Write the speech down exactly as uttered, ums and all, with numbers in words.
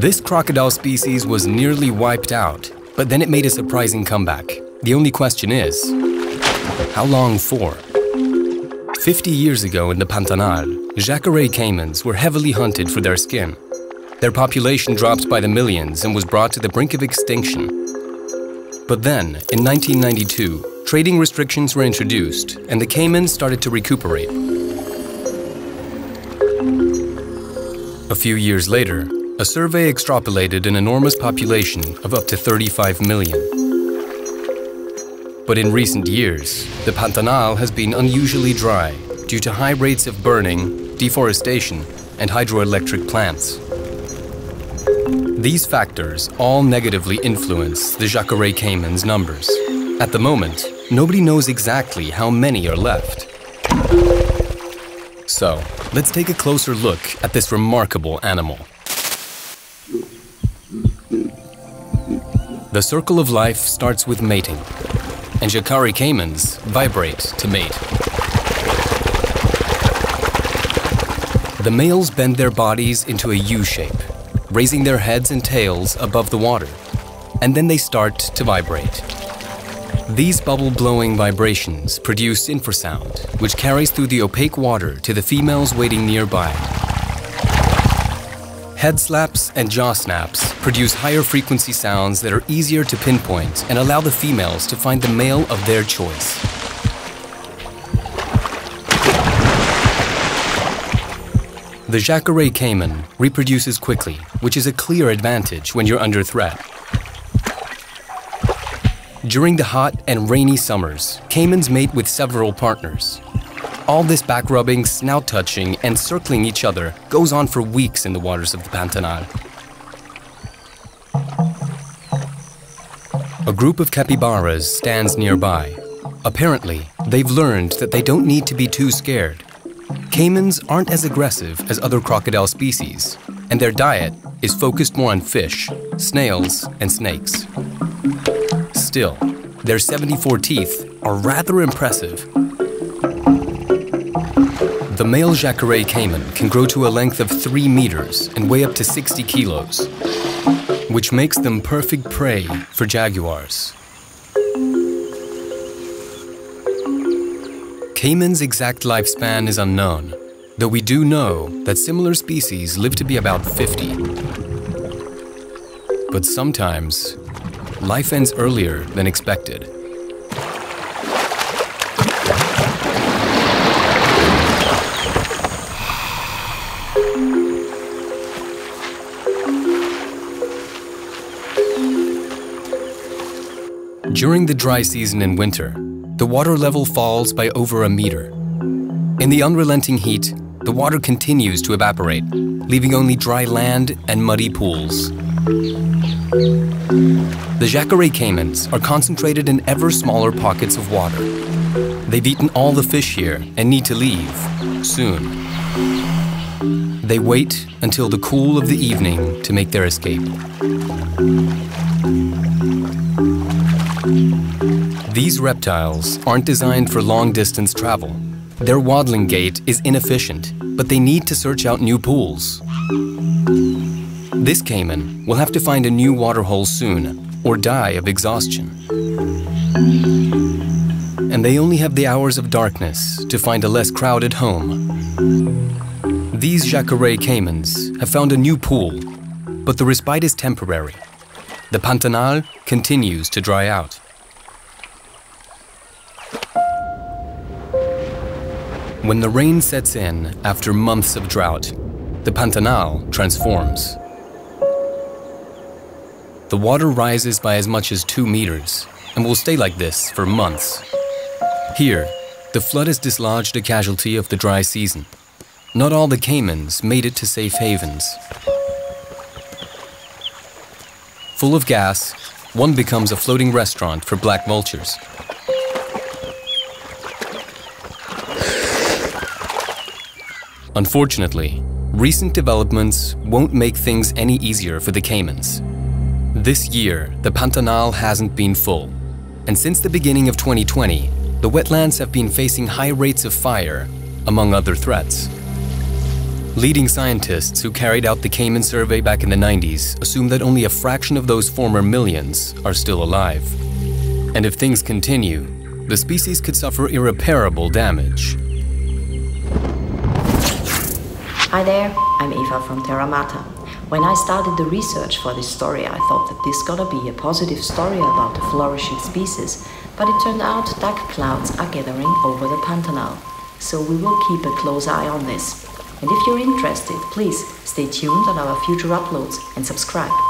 This crocodile species was nearly wiped out, but then it made a surprising comeback. The only question is, how long for? fifty years ago in the Pantanal, Yacaré caimans were heavily hunted for their skin. Their population dropped by the millions and was brought to the brink of extinction. But then, in nineteen ninety-two, trading restrictions were introduced and the caiman started to recuperate. A few years later, a survey extrapolated an enormous population of up to thirty-five million. But in recent years, the Pantanal has been unusually dry due to high rates of burning, deforestation, and hydroelectric plants. These factors all negatively influence the Yacaré caiman's numbers. At the moment, nobody knows exactly how many are left. So, let's take a closer look at this remarkable animal. The circle of life starts with mating, and Yacaré caimans vibrate to mate. The males bend their bodies into a U shape, raising their heads and tails above the water, and then they start to vibrate. These bubble-blowing vibrations produce infrasound, which carries through the opaque water to the females waiting nearby. Head slaps and jaw snaps produce higher frequency sounds that are easier to pinpoint and allow the females to find the male of their choice. The Yacaré caiman reproduces quickly, which is a clear advantage when you're under threat. During the hot and rainy summers, caimans mate with several partners. All this back rubbing, snout touching, and circling each other goes on for weeks in the waters of the Pantanal. A group of capybaras stands nearby. Apparently, they've learned that they don't need to be too scared. Caimans aren't as aggressive as other crocodile species, and their diet is focused more on fish, snails, and snakes. Still, their seventy-four teeth are rather impressive. The male Yacaré caiman can grow to a length of three meters and weigh up to sixty kilos, which makes them perfect prey for jaguars. Caiman's exact lifespan is unknown, though we do know that similar species live to be about fifty. But sometimes, life ends earlier than expected. During the dry season in winter, the water level falls by over a meter. In the unrelenting heat, the water continues to evaporate, leaving only dry land and muddy pools. The Yacaré caimans are concentrated in ever smaller pockets of water. They've eaten all the fish here and need to leave soon. They wait until the cool of the evening to make their escape. These reptiles aren't designed for long-distance travel. Their waddling gait is inefficient, but they need to search out new pools. This caiman will have to find a new waterhole soon or die of exhaustion. And they only have the hours of darkness to find a less crowded home. These Yacaré caimans have found a new pool, but the respite is temporary. The Pantanal continues to dry out. When the rain sets in after months of drought, the Pantanal transforms. The water rises by as much as two meters and will stay like this for months. Here, the flood has dislodged a casualty of the dry season. Not all the caimans made it to safe havens. Full of gas, one becomes a floating restaurant for black vultures. Unfortunately, recent developments won't make things any easier for the caimans. This year, the Pantanal hasn't been full, and since the beginning of twenty twenty, the wetlands have been facing high rates of fire, among other threats. Leading scientists who carried out the Caiman survey back in the nineties assume that only a fraction of those former millions are still alive. And if things continue, the species could suffer irreparable damage. Hi there, I'm Eva from Terra Mata. When I started the research for this story, I thought that this gotta be a positive story about a flourishing species, but it turned out dark clouds are gathering over the Pantanal. So we will keep a close eye on this. And if you're interested, please stay tuned on our future uploads and subscribe.